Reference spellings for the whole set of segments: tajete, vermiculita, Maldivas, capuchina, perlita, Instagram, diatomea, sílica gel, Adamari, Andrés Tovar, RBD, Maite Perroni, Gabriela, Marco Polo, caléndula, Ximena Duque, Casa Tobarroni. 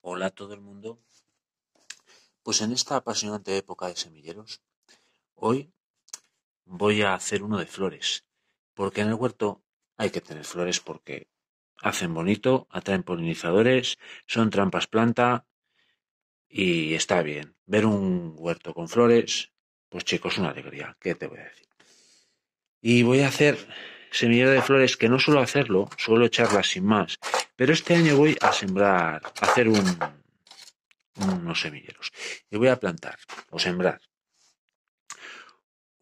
Hola a todo el mundo. Pues en esta apasionante época de semilleros, hoy voy a hacer uno de flores, porque en el huerto hay que tener flores porque hacen bonito, atraen polinizadores, son trampas planta y está bien. Ver un huerto con flores, pues chicos, una alegría, ¿qué te voy a decir? Y voy a hacer semillero de flores, que no suelo hacerlo, suelo echarlas sin más, pero este año voy a sembrar, a hacer unos semilleros. Y voy a plantar o sembrar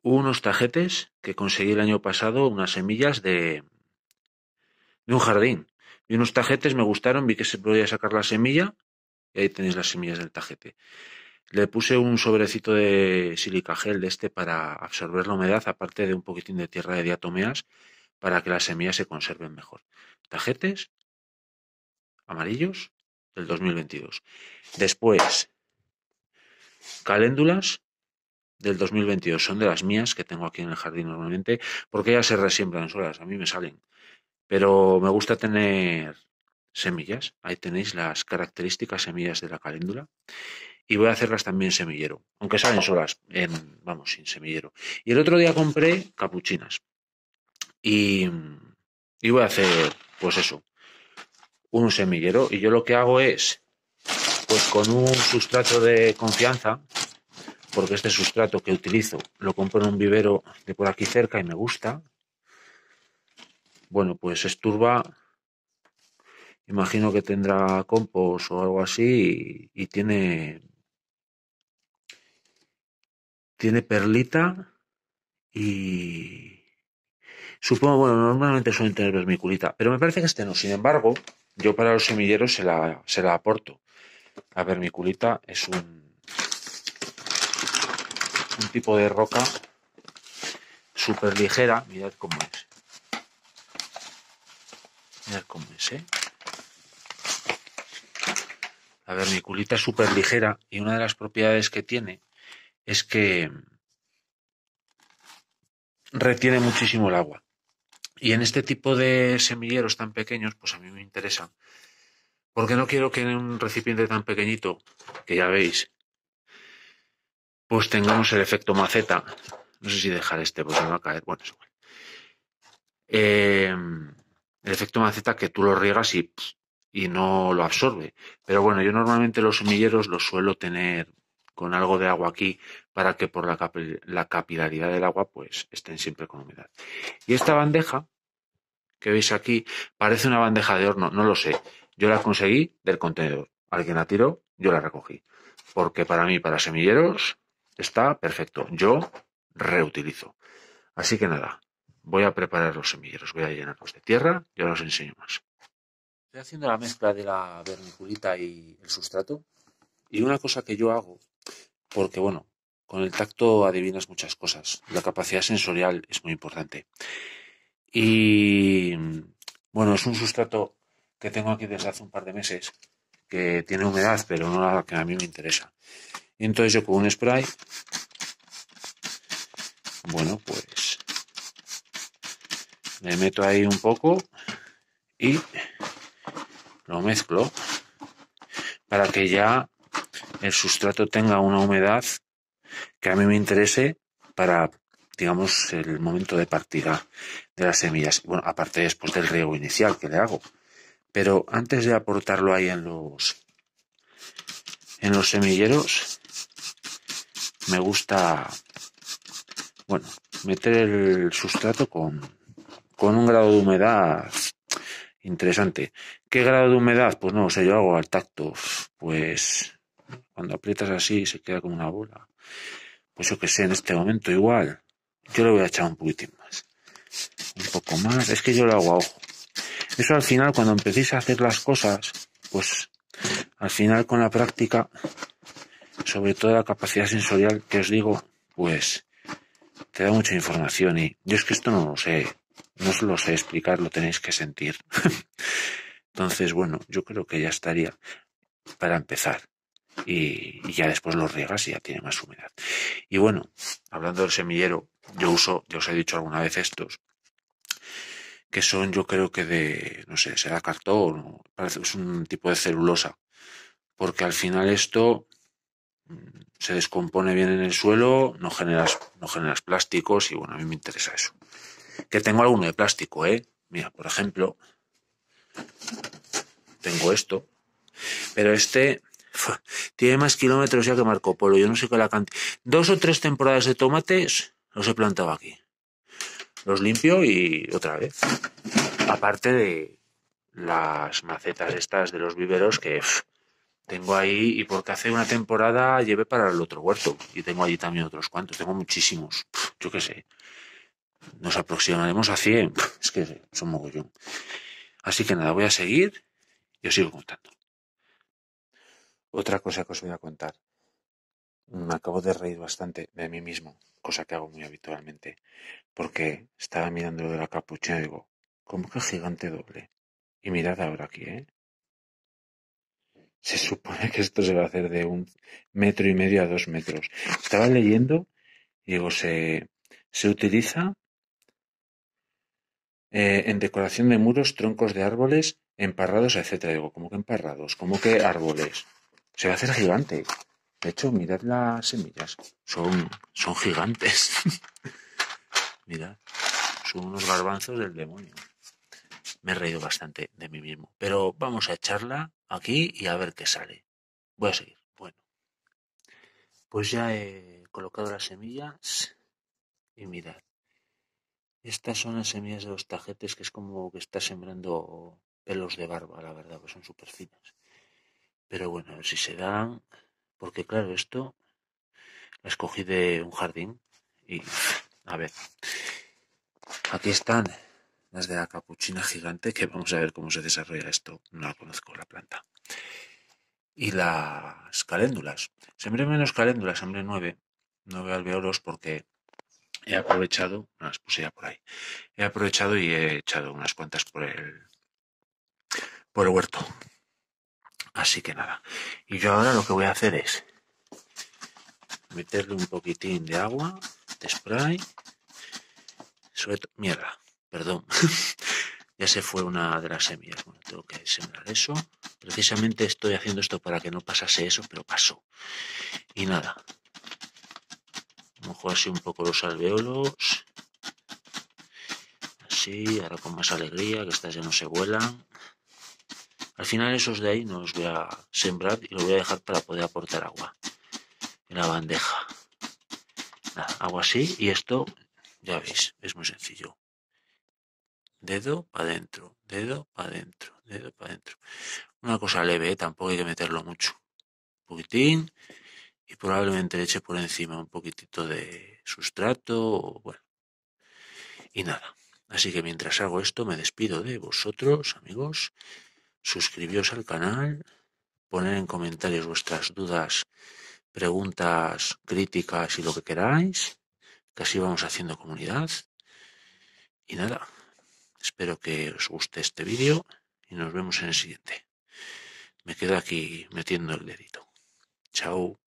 unos tajetes que conseguí el año pasado, unas semillas de un jardín. Y unos tajetes me gustaron, vi que se podía sacar la semilla y ahí tenéis las semillas del tajete. Le puse un sobrecito de sílica gel de este para absorber la humedad, aparte de un poquitín de tierra de diatomeas para que las semillas se conserven mejor. Tajetes amarillos del 2022. Después, caléndulas del 2022. Son de las mías que tengo aquí en el jardín normalmente, porque ellas se resiembran solas, a mí me salen. Pero me gusta tener semillas. Ahí tenéis las características semillas de la caléndula. Y voy a hacerlas también semillero, aunque salen solas, vamos, sin semillero. Y el otro día compré capuchinas. Y voy a hacer, pues eso, un semillero. Y yo lo que hago es, pues con un sustrato de confianza, porque este sustrato que utilizo lo compro en un vivero de por aquí cerca y me gusta. Bueno, pues es turba. Imagino que tendrá compost o algo así y tiene perlita y supongo, bueno, normalmente suelen tener vermiculita, pero me parece que este no. Sin embargo, yo para los semilleros se la aporto. La vermiculita es un tipo de roca súper ligera. Mirad cómo es. Mirad cómo es, ¿eh? La vermiculita es súper ligera y una de las propiedades que tiene es que retiene muchísimo el agua. Y en este tipo de semilleros tan pequeños, pues a mí me interesan. Porque no quiero que en un recipiente tan pequeñito, que ya veis, pues tengamos el efecto maceta. No sé si dejar este, porque me va a caer. Bueno, es igual. El efecto maceta que tú lo riegas y no lo absorbe. Pero bueno, yo normalmente los semilleros los suelo tener con algo de agua aquí para que por la capilaridad del agua pues estén siempre con humedad. Y esta bandeja que veis aquí parece una bandeja de horno, no lo sé. Yo la conseguí del contenedor. Alguien la tiró, yo la recogí. Porque para mí, para semilleros, está perfecto. Yo reutilizo. Así que nada, voy a preparar los semilleros. Voy a llenarlos de tierra y ahora os enseño más. Estoy haciendo la mezcla de la vermiculita y el sustrato. Y una cosa que yo hago, porque bueno, con el tacto adivinas muchas cosas. La capacidad sensorial es muy importante. Y bueno, es un sustrato que tengo aquí desde hace un par de meses, que tiene humedad, pero no la que a mí me interesa. Y entonces yo con un spray, bueno, pues le meto ahí un poco y lo mezclo para que ya el sustrato tenga una humedad que a mí me interese para, digamos, el momento de partida de las semillas. Bueno, aparte después del riego inicial que le hago. Pero antes de aportarlo ahí en los semilleros, me gusta, bueno, meter el sustrato con un grado de humedad interesante. ¿Qué grado de humedad? Pues no, o sea, yo hago al tacto, pues cuando aprietas así se queda como una bola. Pues yo que sé, en este momento igual. Yo le voy a echar un poquitín más. Un poco más, es que yo lo hago a ojo. Eso al final, cuando empecéis a hacer las cosas, pues al final con la práctica, sobre todo la capacidad sensorial que os digo, pues te da mucha información y yo es que esto no lo sé. No os lo sé explicar, lo tenéis que sentir. Entonces, bueno, yo creo que ya estaría para empezar. Y ya después lo riegas y ya tiene más humedad. Y bueno, hablando del semillero, yo uso, ya os he dicho alguna vez estos, que son yo creo que de, no sé, será cartón, es un tipo de celulosa. porque al final esto se descompone bien en el suelo, no generas plásticos, y bueno, a mí me interesa eso. Que tengo alguno de plástico, ¿eh? Mira, por ejemplo, tengo esto, pero este tiene más kilómetros ya que Marco Polo. Yo no sé qué la cantidad. 2 o 3 temporadas de tomates los he plantado aquí. Los limpio y otra vez. Aparte de las macetas estas de los viveros que tengo ahí, y porque hace una temporada llevé para el otro huerto y tengo allí también otros cuantos. Tengo muchísimos, yo qué sé. Nos aproximaremos a 100. Es que son mogollón. Así que nada, voy a seguir y os sigo contando. Otra cosa que os voy a contar. Me acabo de reír bastante de mí mismo, cosa que hago muy habitualmente, porque estaba mirando lo de la capuchina y digo, ¿cómo que gigante doble? Y mirad ahora aquí, ¿eh? Se supone que esto se va a hacer de 1,5 metros a 2 metros. Estaba leyendo y digo, se utiliza en decoración de muros, troncos de árboles, emparrados, etcétera. Digo, ¿cómo que emparrados? ¿Cómo que árboles? Se va a hacer gigante. De hecho, mirad las semillas. Son gigantes. Mirad. Son unos garbanzos del demonio. Me he reído bastante de mí mismo. Pero vamos a echarla aquí y a ver qué sale. Voy a seguir. Bueno. Pues ya he colocado las semillas. Y mirad. Estas son las semillas de los tajetes, que es como que está sembrando pelos de barba, la verdad, que son súper finas. Pero bueno, a ver si se dan. Porque claro, esto las cogí de un jardín y, a ver, aquí están las de la capuchina gigante, que vamos a ver cómo se desarrolla esto, no la conozco la planta. Y las caléndulas, sembré menos caléndulas, sembré 9 alveolos, porque he aprovechado, no las puse ya por ahí, he aprovechado y he echado unas cuantas por el huerto. Así que nada, y yo ahora lo que voy a hacer es meterle un poquitín de agua, de spray, sobre todo, mierda, perdón, ya se fue una de las semillas, bueno, tengo que sembrar eso, precisamente estoy haciendo esto para que no pasase eso, pero pasó, y nada, mojo así un poco los alveolos, así, ahora con más alegría, que estas ya no se vuelan. Al final esos de ahí no los voy a sembrar y los voy a dejar para poder aportar agua en la bandeja. Nada, hago así y esto, ya veis, es muy sencillo. Dedo para adentro, dedo para adentro, dedo para adentro. Una cosa leve, ¿eh? Tampoco hay que meterlo mucho. Un poquitín y probablemente le eche por encima un poquitito de sustrato, bueno. Y nada, así que mientras hago esto me despido de vosotros, amigos. Suscribiros al canal, poner en comentarios vuestras dudas, preguntas, críticas y lo que queráis, que así vamos haciendo comunidad. Y nada, espero que os guste este vídeo y nos vemos en el siguiente. Me quedo aquí metiendo el dedito. Chao.